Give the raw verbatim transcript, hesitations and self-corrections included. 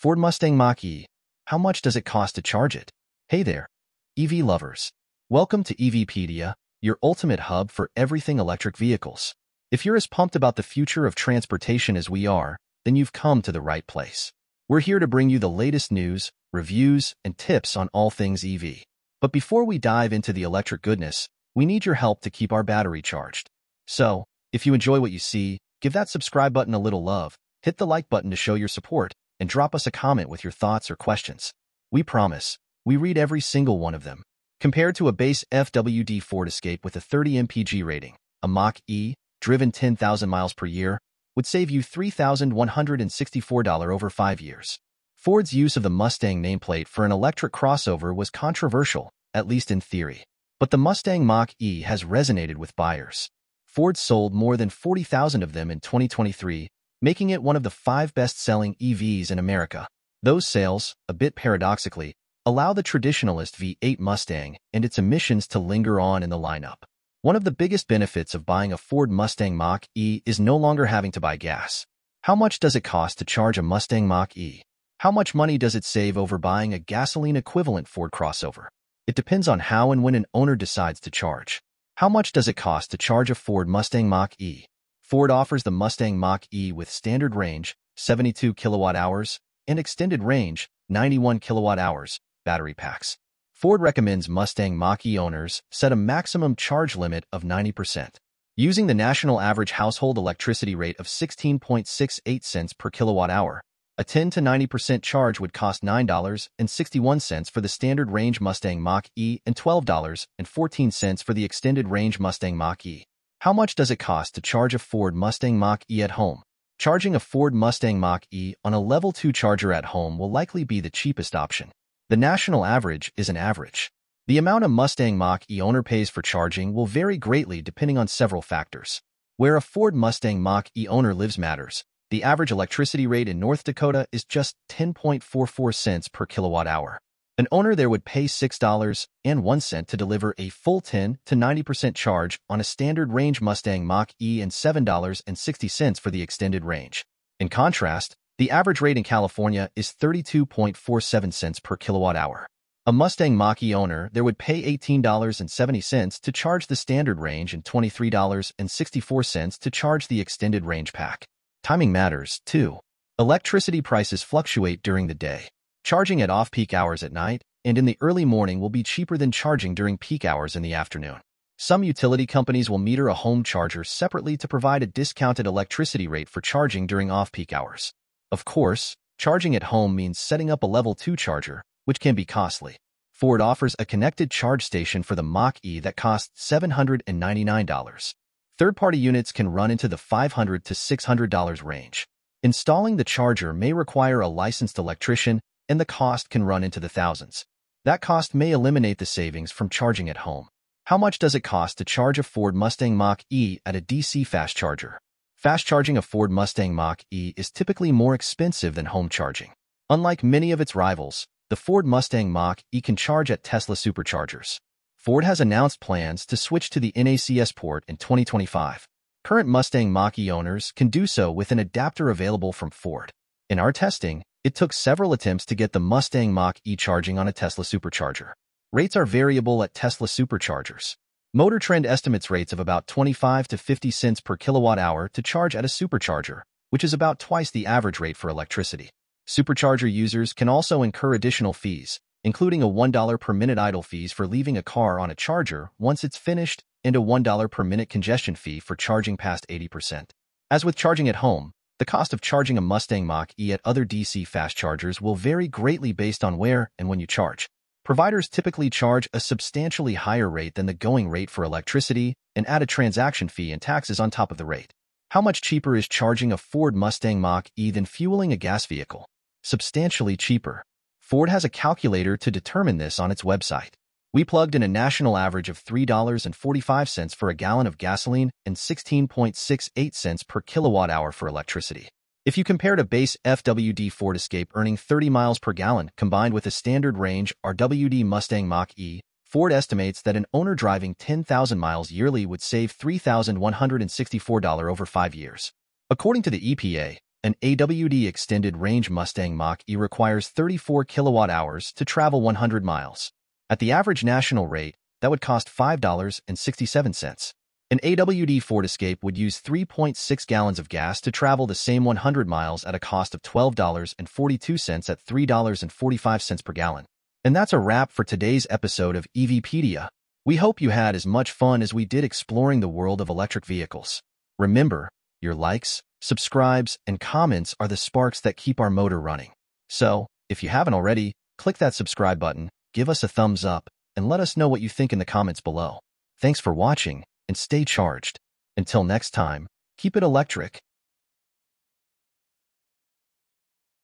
Ford Mustang Mach-E. How much does it cost to charge it? Hey there, E V lovers. Welcome to EVpedia, your ultimate hub for everything electric vehicles. If you're as pumped about the future of transportation as we are, then you've come to the right place. We're here to bring you the latest news, reviews, and tips on all things E V. But before we dive into the electric goodness, we need your help to keep our battery charged. So, if you enjoy what you see, give that subscribe button a little love, hit the like button to show your support, and drop us a comment with your thoughts or questions. We promise, we read every single one of them. Compared to a base F W D Ford Escape with a thirty M P G rating, a Mach-E, driven ten thousand miles per year, would save you three thousand one hundred sixty-four dollars over five years. Ford's use of the Mustang nameplate for an electric crossover was controversial, at least in theory. But the Mustang Mach-E has resonated with buyers. Ford sold more than forty thousand of them in twenty twenty-three, making it one of the five best-selling E Vs in America. Those sales, a bit paradoxically, allow the traditionalist V eight Mustang and its emissions to linger on in the lineup. One of the biggest benefits of buying a Ford Mustang Mach-E is no longer having to buy gas. How much does it cost to charge a Mustang Mach-E? How much money does it save over buying a gasoline-equivalent Ford crossover? It depends on how and when an owner decides to charge. How much does it cost to charge a Ford Mustang Mach-E? Ford offers the Mustang Mach-E with standard range, seventy-two kilowatt hours, and extended range, ninety-one kilowatt hours, battery packs. Ford recommends Mustang Mach-E owners set a maximum charge limit of ninety percent. Using the national average household electricity rate of sixteen point six eight cents per kilowatt hour, a ten to ninety percent charge would cost nine dollars and sixty-one cents for the standard range Mustang Mach-E and twelve dollars and fourteen cents for the extended range Mustang Mach-E. How much does it cost to charge a Ford Mustang Mach-E at home? Charging a Ford Mustang Mach-E on a level two charger at home will likely be the cheapest option. The national average is an average. The amount a Mustang Mach-E owner pays for charging will vary greatly depending on several factors. Where a Ford Mustang Mach-E owner lives matters. The average electricity rate in North Dakota is just ten point four four cents per kilowatt hour. An owner there would pay six dollars and one cent to deliver a full ten to ninety percent charge on a standard range Mustang Mach-E and seven dollars and sixty cents for the extended range. In contrast, the average rate in California is thirty-two point four seven cents per kilowatt hour. A Mustang Mach-E owner there would pay eighteen dollars and seventy cents to charge the standard range and twenty-three dollars and sixty-four cents to charge the extended range pack. Timing matters, too. Electricity prices fluctuate during the day. Charging at off-peak hours at night and in the early morning will be cheaper than charging during peak hours in the afternoon. Some utility companies will meter a home charger separately to provide a discounted electricity rate for charging during off-peak hours. Of course, charging at home means setting up a level two charger, which can be costly. Ford offers a connected charge station for the Mach-E that costs seven hundred ninety-nine dollars. Third-party units can run into the five hundred to six hundred dollars range. Installing the charger may require a licensed electrician, and the cost can run into the thousands. That cost may eliminate the savings from charging at home. How much does it cost to charge a Ford Mustang Mach-E at a D C fast charger? Fast charging a Ford Mustang Mach-E is typically more expensive than home charging. Unlike many of its rivals, the Ford Mustang Mach-E can charge at Tesla Superchargers. Ford has announced plans to switch to the N A C S port in twenty twenty-five. Current Mustang Mach-E owners can do so with an adapter available from Ford. In our testing, it took several attempts to get the Mustang Mach-E charging on a Tesla Supercharger. Rates are variable at Tesla Superchargers. Motor Trend estimates rates of about twenty-five to fifty cents per kilowatt hour to charge at a supercharger, which is about twice the average rate for electricity. Supercharger users can also incur additional fees, including a one dollar per minute idle fees for leaving a car on a charger once it's finished and a one dollar per minute congestion fee for charging past eighty percent. As with charging at home, the cost of charging a Mustang Mach-E at other D C fast chargers will vary greatly based on where and when you charge. Providers typically charge a substantially higher rate than the going rate for electricity and add a transaction fee and taxes on top of the rate. How much cheaper is charging a Ford Mustang Mach-E than fueling a gas vehicle? Substantially cheaper. Ford has a calculator to determine this on its website. We plugged in a national average of three dollars and forty-five cents for a gallon of gasoline and sixteen point six eight cents per kilowatt hour for electricity. If you compared a base F W D Ford Escape earning thirty miles per gallon combined with a standard range R W D Mustang Mach-E, Ford estimates that an owner driving ten thousand miles yearly would save three thousand one hundred sixty-four dollars over five years. According to the E P A, An A W D extended range Mustang Mach-E requires thirty-four kilowatt hours to travel one hundred miles. At the average national rate, that would cost five dollars and sixty-seven cents. An A W D Ford Escape would use three point six gallons of gas to travel the same one hundred miles at a cost of twelve dollars and forty-two cents at three dollars and forty-five cents per gallon. And that's a wrap for today's episode of EVpedia. We hope you had as much fun as we did exploring the world of electric vehicles. Remember, your likes, subscribes, and comments are the sparks that keep our motor running. So, if you haven't already, click that subscribe button, give us a thumbs up, and let us know what you think in the comments below. Thanks for watching, and stay charged. Until next time, keep it electric.